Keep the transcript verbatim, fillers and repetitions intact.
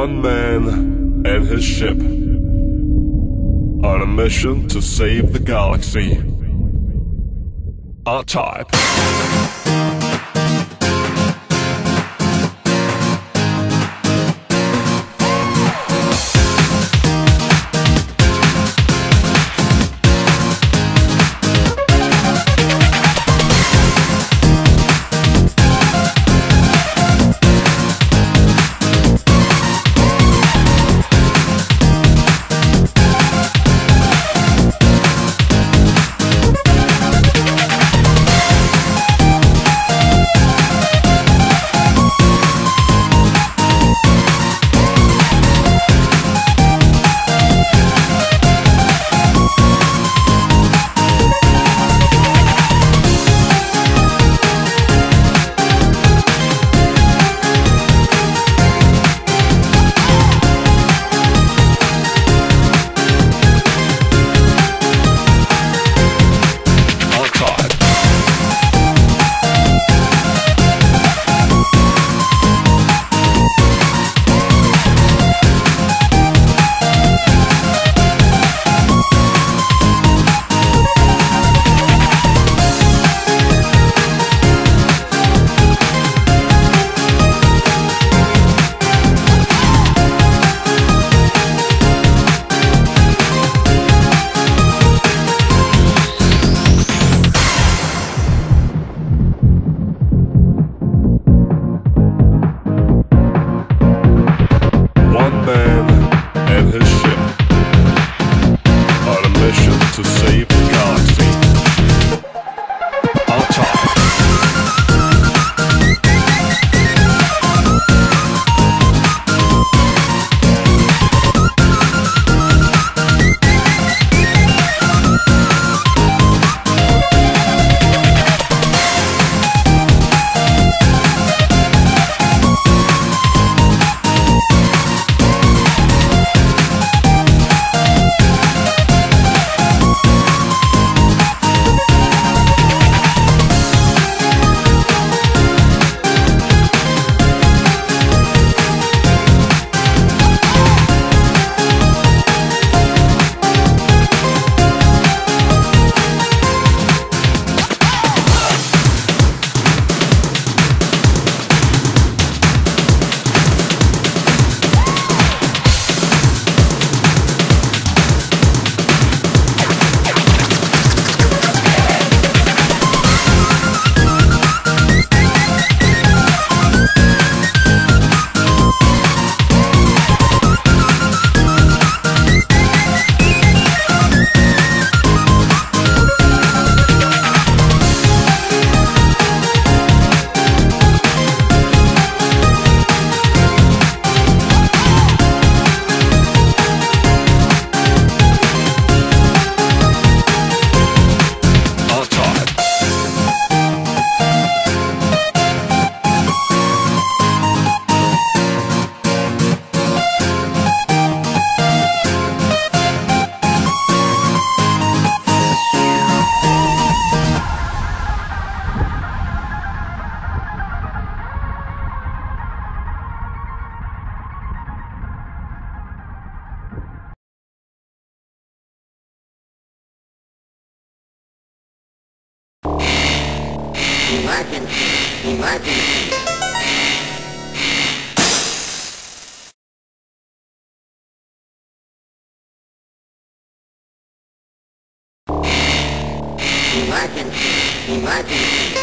one man and his ship on a mission to save the galaxy. R-Type. Emergency, emergency. Emergency, emergency.